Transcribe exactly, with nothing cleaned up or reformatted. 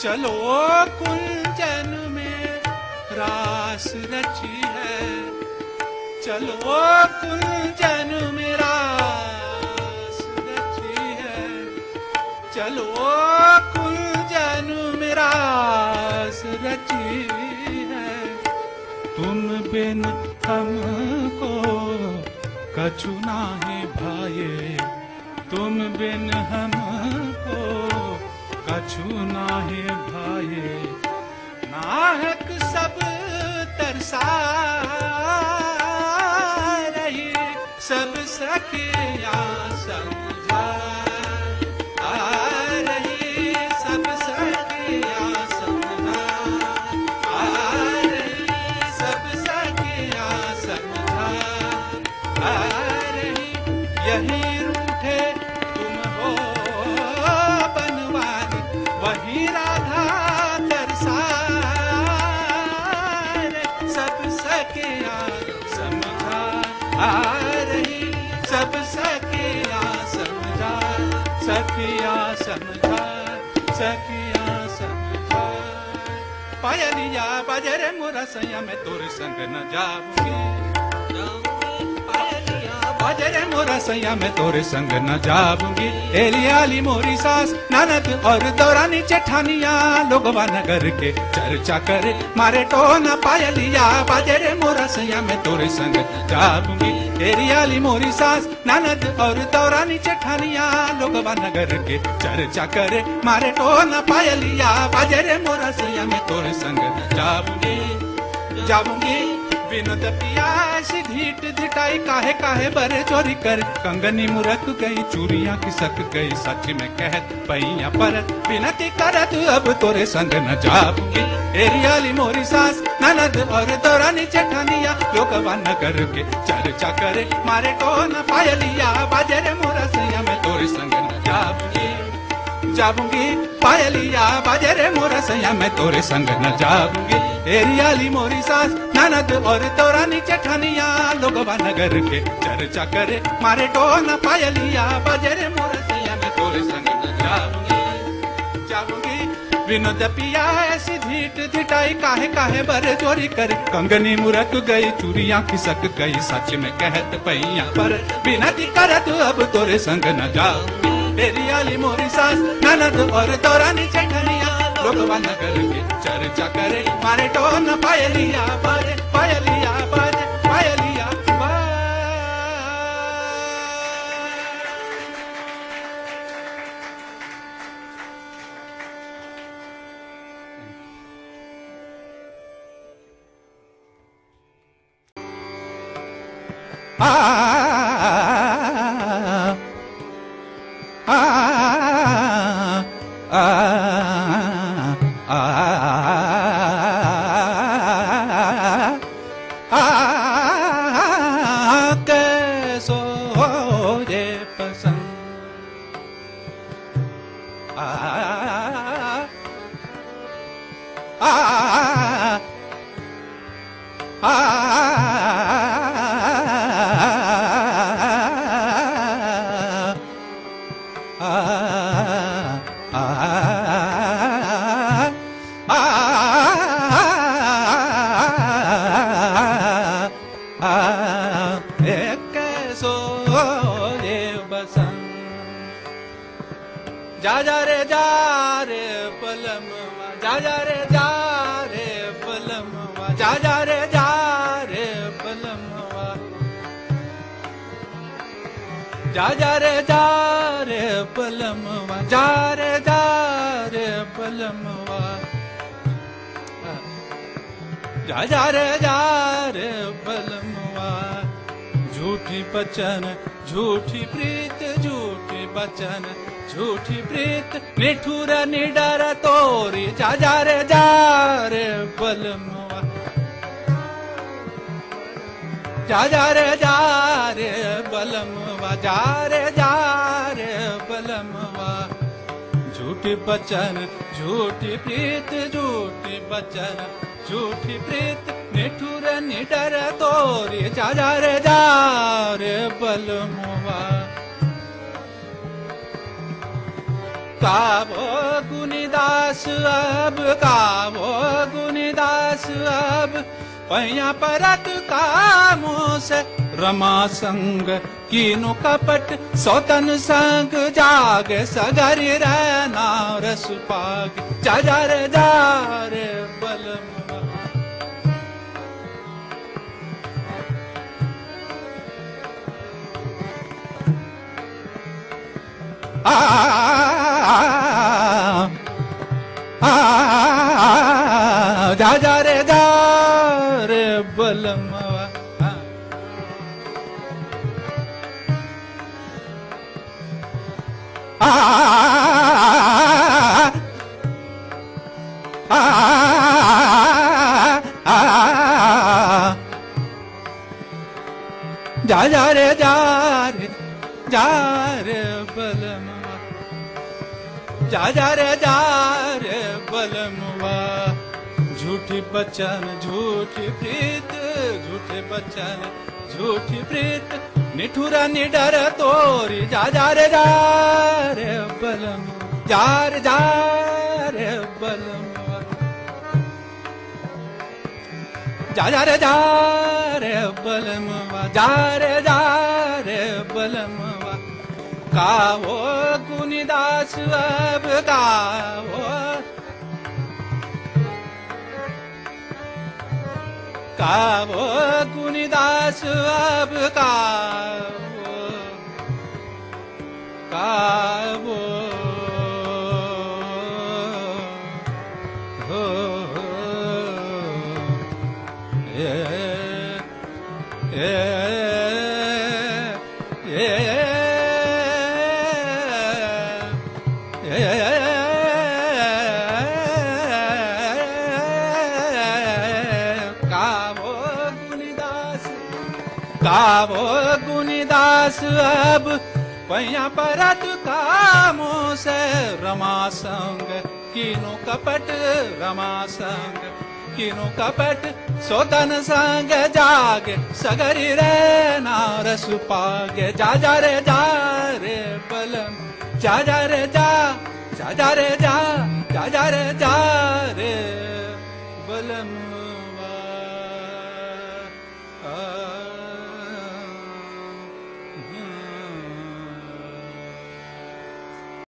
चलो कुंजन में रास रची है, चलो कुंजन में रास रची है, चलो कुंजन में रास रची है। तुम बिन हमको कछु नाहीं भाए, तुम बिन हमको कछु नाहीं भाए। नाहक सब तरसा रही सब सखिया समझा रही, सब सखिया समझा रही, सब सखिया समझा रही। यही रूठे तुम हो बनवारी, वही राधा तरसा सब सखिया समझा रही, सब सखिया समझा, सखिया समझा, सखिया समझा। पायलिया बजर मुरसिया मैं तोर संग न जाऊंगी, बजर मुरसिया मैं तोर संग न जाऊंगी। एलियाली मोरी सास ननद और दौरानी जेठानिया लोगवा नगर के चर्चा करे मारे टोन। पायलिया बजर मुरसिया मैं तोर संग जाऊंगी, एलियाली मोरी सास ननद और दौरानी जेठानिया लोगवा नगर के चर्चा करे मारे टोन। पायलिया बजर मुरसिया मैं तोर संग जाऊंगी, जाऊंगी। विनोद पियास धीट धिटाई काहे काहे बर चोरी कर, कंगनी मुरक गई चूड़िया खिसक गई सच में कहत पैया परत। विनती करत अब तोरे संग न जाऊंगी, एरियाली मोरी सास ननद और दौरानी जेठानिया लोगवा नगर के चर्चा करे मारे कौन। पायलिया बाजरे मुरसिया मैं तोरे संग न जाऊंगी, जाऊंगी। पायलिया बाजरे मुरसिया मैं तोरे संग न जाऊंगी, एरियाली मोरी सास ननद और दौरानी जेठानिया लोगवा नगर के चर्चा करे मारे टोन। पायलिया बजरे मुरसिया मैं तोरे संग न जाऊंगी, जाऊंगी। विनोद पिया ऐसी धीट धिटाई काहे काहे बर चोरी कर, कंगनी मुरक गई चूड़िया खिसक गई सच में कहत पैया पर। विनती करत अब तोरे संग न जाऊंगी, एरियाली मोरी सास ननद और दौरानी जेठानिया लोगवा नगर के चर्चा करे मारे टोन। पायलिया बाजे, पायलिया बाजे, पायलिया बाजे। जा जा रे जा रे पलमवा, जा रे जा रे पलमवा, जा जा रे जा रे पलमवा। झूठी बचन झूठी प्रीत झूठी बचन झूठी प्रीत निठुर निडर तोरी। जा जा रे जा रे पलमवा, जा जा रे जा रे बलमवा, जा रे जा रे बलमवा। झूठी बचन झूठी प्रीत, झूठी बचन झूठी प्रीत, निठुर निडर तोरी। जा जा रे जा रे बलमवा। कावो गुनीदास अब, कावो गुनीदास अब, पैया परत कामो से रमा संग कीनो कपट। सौतन संग जाग सगर रहना रसपाग। जा जा रे जा रे बलम। आ जा जा रे जा रे बलमवा। आ जा जा रे जा रे जा रे बलमवा। जा जा रे जा रे बलमवा। झूठी बचन झूठी प्रीत, झूठे बचन झूठी प्रीत, निठुरा निडर तोरी। जा जा रे जा रे बलम। जा रे जा रे बलमवा। जा जा रे जा रे बलमवा। जा रे जा रे बलमवा। कावो गुनीदास अब, कावो कावो गुनीदास अब, कावो कावो हो ए ए। कावो गुनीदास अब, पैया परत कामो से रमा संग कीनो कपट। रमा संग कीनो कपट, सोतन संग जाग सगरी रहना रस पागे। जा जा रे जा रे बलम। जा जा रे जा, जा जा रे जा, जा जा रे जा रे बलम।